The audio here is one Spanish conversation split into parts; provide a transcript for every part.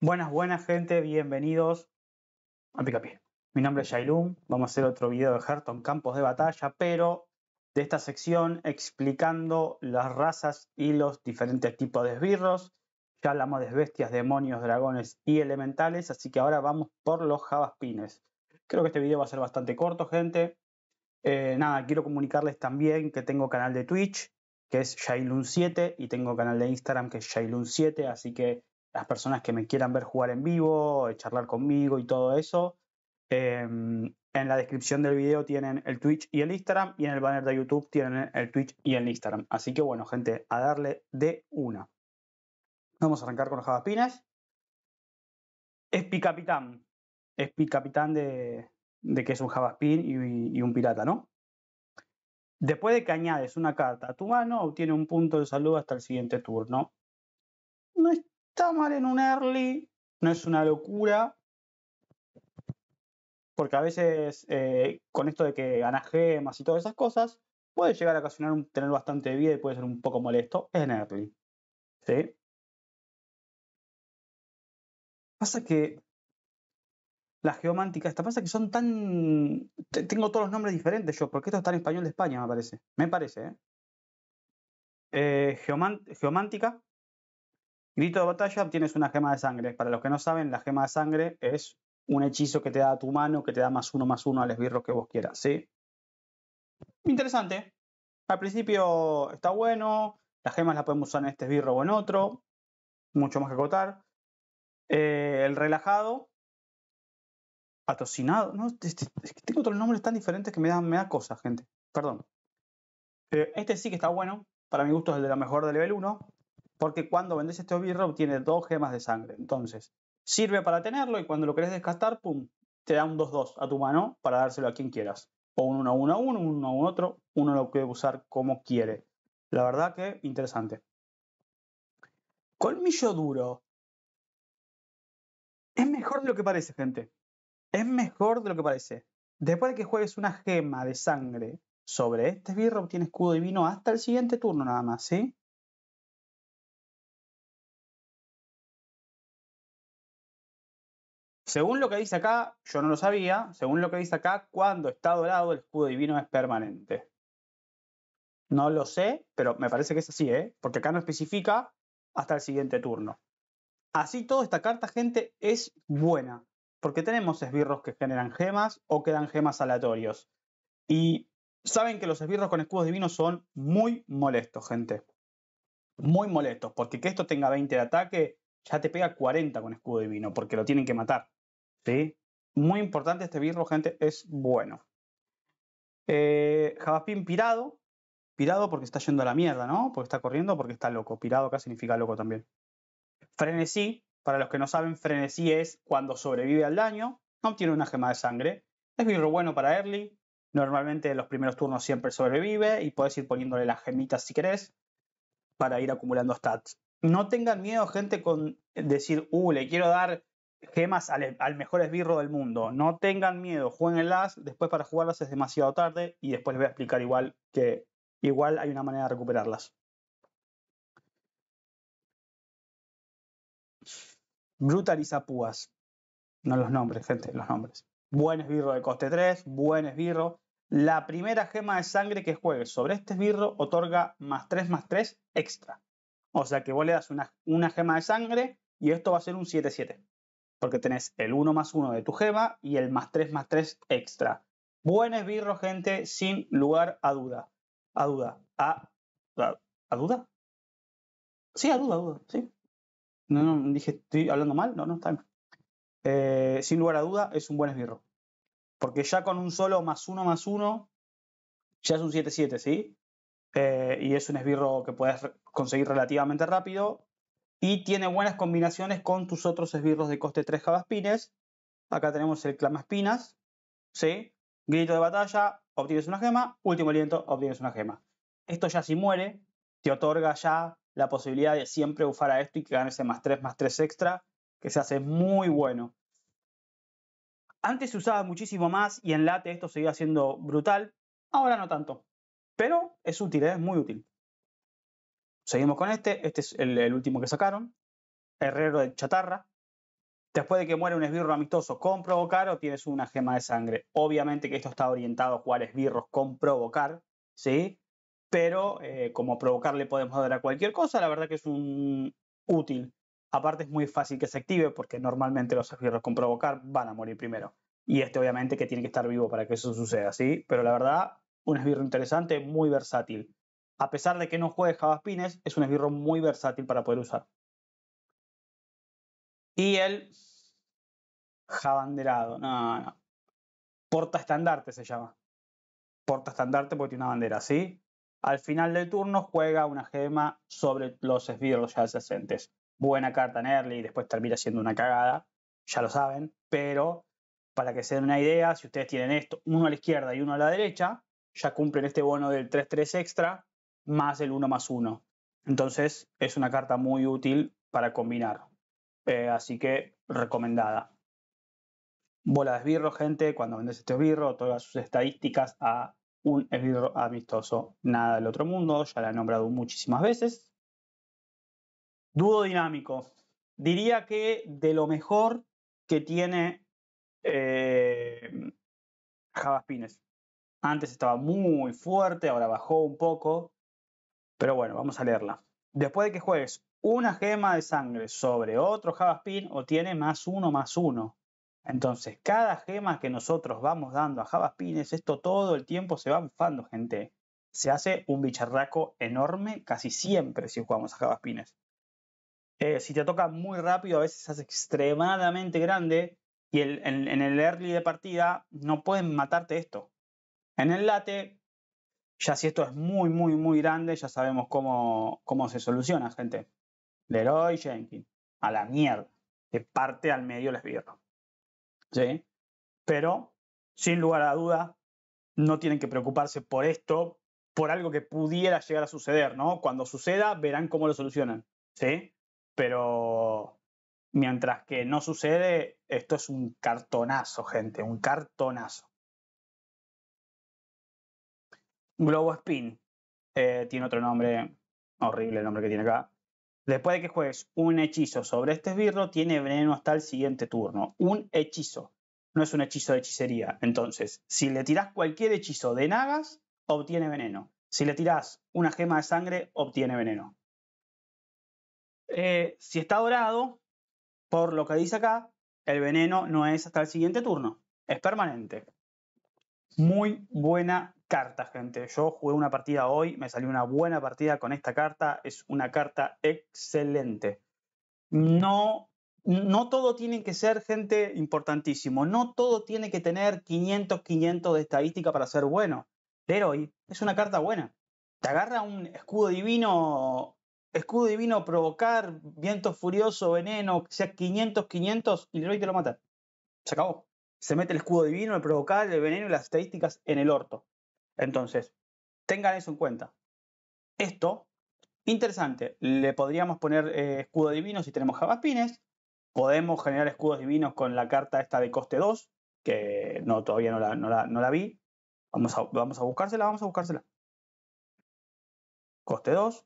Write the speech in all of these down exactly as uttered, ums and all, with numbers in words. Buenas, buenas gente, bienvenidos a PicaPi. Mi nombre es Shaylun, vamos a hacer otro video de Hearthstone, campos de batalla, pero de esta sección explicando las razas y los diferentes tipos de esbirros. Ya hablamos de bestias, demonios, dragones y elementales, así que ahora vamos por los javaspines. Creo que este video va a ser bastante corto, gente. Eh, nada, quiero comunicarles también que tengo canal de Twitch, que es Shaylun siete, y tengo canal de Instagram, que es Shaylun siete, así que las personas que me quieran ver jugar en vivo, charlar conmigo y todo eso. Eh, en la descripción del video tienen el Twitch y el Instagram, y en el banner de YouTube tienen el Twitch y el Instagram. Así que bueno, gente, a darle de una. Vamos a arrancar con los javaspines. Es picapitán. Es picapitán de, de que es un javaspín y, y un pirata, ¿no? Después de que añades una carta a tu mano, obtiene un punto de salud hasta el siguiente turno. No es Está mal en un early, no es una locura, porque a veces eh, con esto de que ganas gemas y todas esas cosas, puede llegar a ocasionar un, tener bastante vida y puede ser un poco molesto. Es en early, ¿sí? Pasa que la geomántica esta, pasa que son tan... Tengo todos los nombres diferentes yo, porque esto está en español de España, me parece. Me parece, ¿eh? eh geomán... Geomántica. Grito de batalla, obtienes una gema de sangre. Para los que no saben, la gema de sangre es un hechizo que te da a tu mano, que te da más uno, más uno al esbirro que vos quieras, ¿sí? Interesante. Al principio está bueno. Las gemas las podemos usar en este esbirro o en otro. Mucho más que acotar. Eh, el relajado. Atocinado. No, es que tengo otros nombres tan diferentes que me dan, me da cosas, gente. Perdón. Eh, este sí que está bueno. Para mi gusto es el de la mejor de nivel uno. Porque cuando vendes este esbirro obtiene dos gemas de sangre. Entonces, sirve para tenerlo y cuando lo querés descartar, pum, te da un dos dos a tu mano para dárselo a quien quieras. O un uno uno uno, un uno uno otro, uno lo puede usar como quiere. La verdad que interesante. Colmillo duro. Es mejor de lo que parece, gente. Es mejor de lo que parece. Después de que juegues una gema de sangre sobre este esbirro, obtiene escudo divino hasta el siguiente turno nada más, ¿sí? Según lo que dice acá, yo no lo sabía, según lo que dice acá, cuando está dorado el escudo divino es permanente. No lo sé, pero me parece que es así, ¿eh? Porque acá no especifica hasta el siguiente turno. Así todo, esta carta, gente, es buena. Porque tenemos esbirros que generan gemas o que dan gemas aleatorios. Y saben que los esbirros con escudos divinos son muy molestos, gente. Muy molestos, porque que esto tenga veinte de ataque, ya te pega cuarenta con escudo divino, porque lo tienen que matar. ¿Sí? Muy importante este esbirro, gente, es bueno. Eh, Javaspín pirado. Pirado porque está yendo a la mierda, ¿no? Porque está corriendo, porque está loco. Pirado acá significa loco también. Frenesí, para los que no saben, frenesí es cuando sobrevive al daño, obtiene una gema de sangre. Es esbirro bueno para early. Normalmente en los primeros turnos siempre sobrevive y podés ir poniéndole las gemitas si querés para ir acumulando stats. No tengan miedo, gente, con decir, uh, le quiero dar gemas al, al mejor esbirro del mundo. No tengan miedo, jueguenlas, después para jugarlas es demasiado tarde y después les voy a explicar igual que igual hay una manera de recuperarlas. Brutalizapúas. No los nombres, gente, los nombres. Buen esbirro de coste tres, buen esbirro. La primera gema de sangre que juegues sobre este esbirro otorga más tres más tres extra. O sea que vos le das una, una gema de sangre y esto va a ser un siete siete. Porque tenés el uno más uno de tu gema y el más tres más tres extra. Buen esbirro, gente, sin lugar a duda. A duda. ¿A, a, a duda? Sí, a duda, a duda, sí. No, no, dije, ¿estoy hablando mal? No, no, está bien. Eh, sin lugar a duda, es un buen esbirro. Porque ya con un solo más uno más uno, ya es un siete siete, ¿sí? Eh, y es un esbirro que puedes conseguir relativamente rápido y tiene buenas combinaciones con tus otros esbirros de coste tres javaspines. Acá tenemos el clamaespinas, ¿sí? Grito de batalla, obtienes una gema. Último aliento, obtienes una gema. Esto ya si muere, te otorga ya la posibilidad de siempre bufar a esto y que gane ese más tres más tres extra, que se hace muy bueno. Antes se usaba muchísimo más y en late esto seguía siendo brutal, ahora no tanto. Pero es útil, ¿eh? Es muy útil. Seguimos con este. Este es el, el último que sacaron. Herrero de chatarra. Después de que muere un esbirro amistoso con provocar, o tienes una gema de sangre. Obviamente que esto está orientado a jugar esbirros con provocar, ¿sí? Pero eh, como provocar le podemos dar a cualquier cosa, la verdad que es un útil. Aparte es muy fácil que se active porque normalmente los esbirros con provocar van a morir primero. Y este obviamente que tiene que estar vivo para que eso suceda, ¿sí? Pero la verdad, un esbirro interesante, muy versátil. A pesar de que no juegue javaspines, es un esbirro muy versátil para poder usar. Y el jabanderado, no, no. Porta estandarte se llama. Porta estandarte porque tiene una bandera, ¿sí? Al final del turno juega una gema sobre los esbirros ya adyacentes. Buena carta en early y después termina siendo una cagada, ya lo saben. Pero para que se den una idea, si ustedes tienen esto, uno a la izquierda y uno a la derecha, ya cumplen este bono del tres tres extra más el uno más uno. Entonces es una carta muy útil para combinar. Eh, así que recomendada. Bola de esbirro, gente. Cuando vendes este esbirro, todas sus estadísticas a un esbirro amistoso. Nada del otro mundo, ya la he nombrado muchísimas veces. Dúo dinámico. Diría que de lo mejor que tiene eh, javaspines. Antes estaba muy fuerte, ahora bajó un poco. Pero bueno, vamos a leerla. Después de que juegues una gema de sangre sobre otro javaspin, o tiene más uno más uno. Entonces, cada gema que nosotros vamos dando a javaspines, esto todo el tiempo se va bufando, gente. Se hace un bicharraco enorme casi siempre si jugamos a javaspines. Eh, si te toca muy rápido, a veces se hace extremadamente grande. Y el, en, en el early de partida no pueden matarte esto. En el late, ya si esto es muy, muy, muy grande, ya sabemos cómo, cómo se soluciona, gente. Leeroy Jenkins, a la mierda. De parte al medio les esbirro. ¿Sí? Pero, sin lugar a duda, no tienen que preocuparse por esto, por algo que pudiera llegar a suceder, ¿no? Cuando suceda, verán cómo lo solucionan, ¿sí? Pero mientras que no sucede, esto es un cartonazo, gente, un cartonazo. Globo Spin, eh, tiene otro nombre, horrible el nombre que tiene acá. Después de que juegues un hechizo sobre este esbirro, tiene veneno hasta el siguiente turno. Un hechizo, no es un hechizo de hechicería. Entonces, si le tirás cualquier hechizo de nagas, obtiene veneno. Si le tirás una gema de sangre, obtiene veneno. Eh, si está dorado, por lo que dice acá, el veneno no es hasta el siguiente turno, es permanente. Muy buena carta, gente. Yo jugué una partida hoy, me salió una buena partida con esta carta. Es una carta excelente. No, no todo tiene que ser, gente, importantísimo. No todo tiene que tener quinientos, quinientos de estadística para ser bueno. Leeroy es una carta buena. Te agarra un escudo divino... Escudo divino, provocar, viento furioso, veneno, que sea quinientos, quinientos, y Leeroy te lo mata. Se acabó. Se mete el escudo divino, el provocar, el veneno y las estadísticas en el orto. Entonces, tengan eso en cuenta. Esto, interesante. Le podríamos poner eh, escudo divino si tenemos javaspines. Podemos generar escudos divinos con la carta esta de coste dos, que no, todavía no la, no la, no la vi. Vamos a, vamos a buscársela, vamos a buscársela. Coste dos.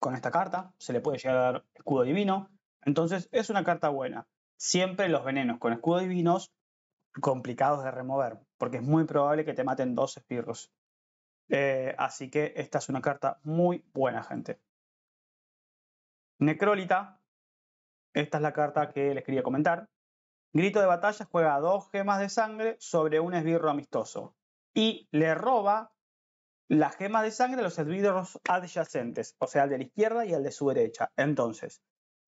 Con esta carta se le puede llegar a dar escudo divino. Entonces es una carta buena. Siempre los venenos con escudo divinos complicados de remover, porque es muy probable que te maten dos esbirros. Eh, así que esta es una carta muy buena, gente. Necrólita. Esta es la carta que les quería comentar. Grito de batalla, juega dos gemas de sangre sobre un esbirro amistoso. Y le roba la gema de sangre a los esbirros adyacentes, o sea, al de la izquierda y al de su derecha. Entonces,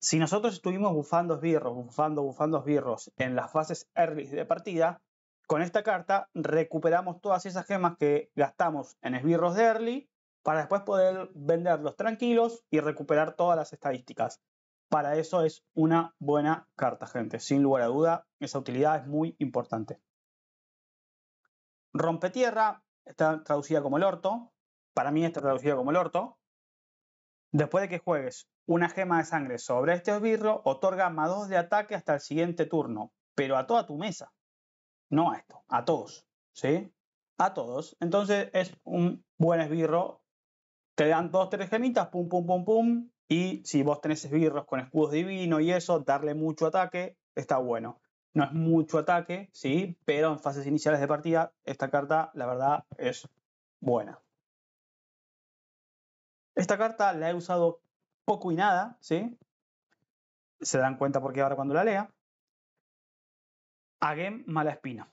si nosotros estuvimos bufando esbirros, bufando, bufando esbirros en las fases early de partida, con esta carta recuperamos todas esas gemas que gastamos en esbirros de early para después poder venderlos tranquilos y recuperar todas las estadísticas. Para eso es una buena carta, gente. Sin lugar a duda, esa utilidad es muy importante. Rompetierra. Está traducida como el orto. Para mí está traducida como el orto. Después de que juegues una gema de sangre sobre este esbirro, otorga más dos de ataque hasta el siguiente turno. Pero a toda tu mesa. No a esto. A todos. ¿Sí? A todos. Entonces es un buen esbirro. Te dan dos, tres gemitas. Pum, pum, pum, pum. Y si vos tenés esbirros con escudos divinos y eso, darle mucho ataque está bueno. No es mucho ataque, sí, pero en fases iniciales de partida esta carta, la verdad, es buena. Esta carta la he usado poco y nada, ¿sí? Se dan cuenta porque ahora cuando la lea. A gem mala espina.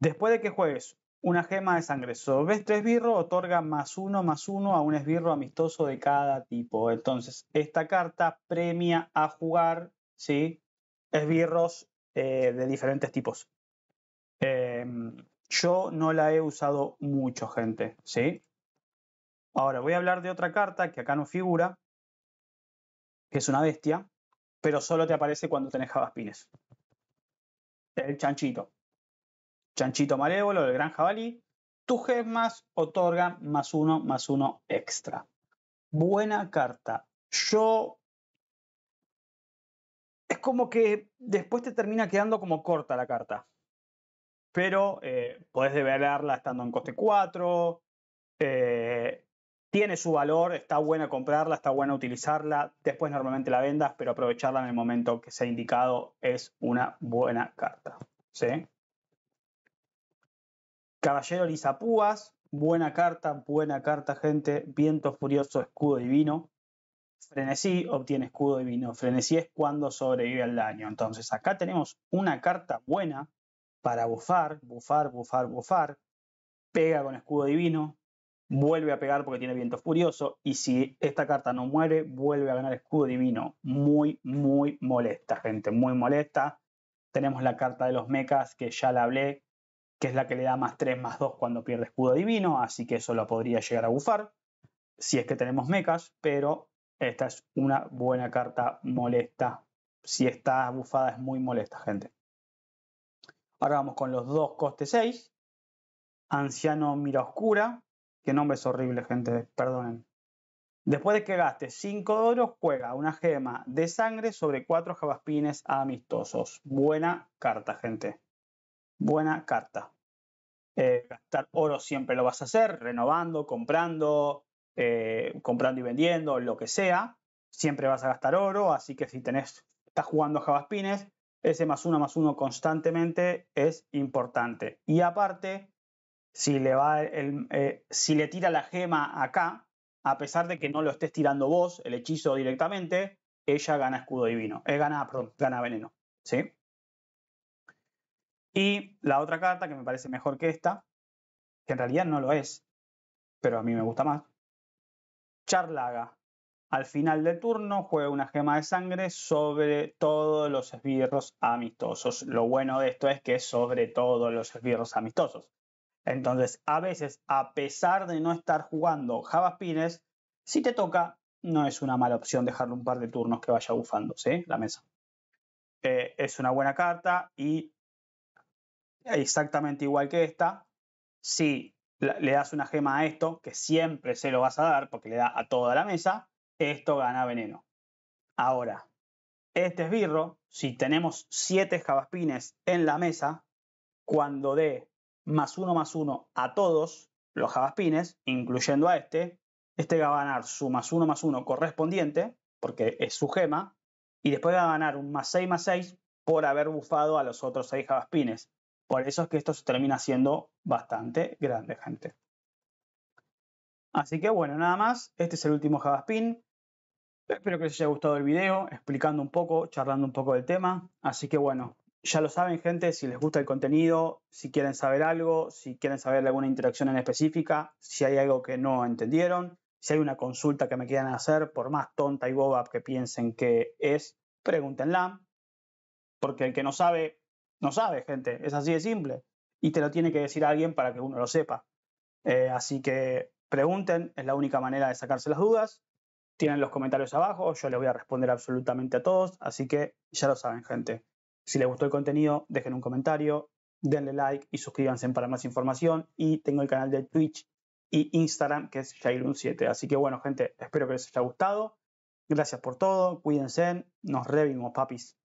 Después de que juegues una gema de sangre sobre este esbirro, otorga más uno, más uno a un esbirro amistoso de cada tipo. Entonces, esta carta premia a jugar, ¿sí? Esbirros eh, de diferentes tipos. Eh, yo no la he usado mucho, gente, ¿sí? Ahora, voy a hablar de otra carta que acá no figura, que es una bestia, pero solo te aparece cuando tenés javaspines. El chanchito. Chanchito malévolo, el gran jabalí. Tus gemas otorgan más uno, más uno extra. Buena carta. Yo... Es como que después te termina quedando como corta la carta. Pero eh, podés develarla estando en coste cuatro. Eh... Tiene su valor, está buena comprarla, está buena utilizarla. Después normalmente la vendas, pero aprovecharla en el momento que se ha indicado es una buena carta, ¿sí? Caballero Lizapúas, buena carta, buena carta, gente. Viento Furioso, escudo divino. Frenesí obtiene escudo divino. Frenesí es cuando sobrevive al daño. Entonces acá tenemos una carta buena para bufar, bufar, bufar, bufar. Pega con escudo divino. Vuelve a pegar porque tiene viento furioso. Y si esta carta no muere, vuelve a ganar escudo divino. Muy, muy molesta, gente. Muy molesta. Tenemos la carta de los mechas, que ya la hablé, que es la que le da más tres, más dos cuando pierde escudo divino. Así que eso lo podría llegar a bufar, si es que tenemos mechas. Pero esta es una buena carta molesta. Si está bufada es muy molesta, gente. Ahora vamos con los dos coste seis. Anciano Mira Oscura. Qué nombre es horrible, gente, perdonen. Después de que gastes cinco oros, juega una gema de sangre sobre cuatro javaspines amistosos. Buena carta, gente. Buena carta. Eh, gastar oro siempre lo vas a hacer, renovando, comprando, eh, comprando y vendiendo, lo que sea. Siempre vas a gastar oro, así que si tenés, estás jugando javaspines, ese más uno más uno constantemente es importante. Y aparte... Si le, va el, eh, si le tira la gema acá, a pesar de que no lo estés tirando vos, el hechizo directamente, ella gana escudo divino. Eh, gana, perdón, gana veneno, ¿sí? Y la otra carta que me parece mejor que esta, que en realidad no lo es, pero a mí me gusta más. Charlaga. Al final del turno juega una gema de sangre sobre todos los esbirros amistosos. Lo bueno de esto es que es sobre todos los esbirros amistosos. Entonces, a veces, a pesar de no estar jugando javaspines, si te toca, no es una mala opción dejarle un par de turnos que vaya bufando, ¿sí? La mesa. Eh, es una buena carta y exactamente igual que esta, si le das una gema a esto, que siempre se lo vas a dar porque le da a toda la mesa, esto gana veneno. Ahora, este esbirro, si tenemos siete javaspines en la mesa, cuando dé más uno más uno a todos los javaspines, incluyendo a este, este va a ganar su más uno más uno correspondiente, porque es su gema, y después va a ganar un más seis más seis por haber bufado a los otros seis javaspines. Por eso es que esto se termina siendo bastante grande, gente. Así que bueno, nada más. Este es el último javaspin. Espero que les haya gustado el video, explicando un poco, charlando un poco del tema. Así que bueno. Ya lo saben, gente, si les gusta el contenido, si quieren saber algo, si quieren saber alguna interacción en específica, si hay algo que no entendieron, si hay una consulta que me quieran hacer, por más tonta y boba que piensen que es, pregúntenla. Porque el que no sabe, no sabe, gente. Es así de simple. Y te lo tiene que decir alguien para que uno lo sepa. Eh, así que pregunten, es la única manera de sacarse las dudas. Tienen los comentarios abajo, yo les voy a responder absolutamente a todos. Así que ya lo saben, gente. Si les gustó el contenido, dejen un comentario, denle like y suscríbanse para más información. Y tengo el canal de Twitch y Instagram, que es Shaylun siete. Así que bueno, gente, espero que les haya gustado. Gracias por todo, cuídense, nos revimos, papis.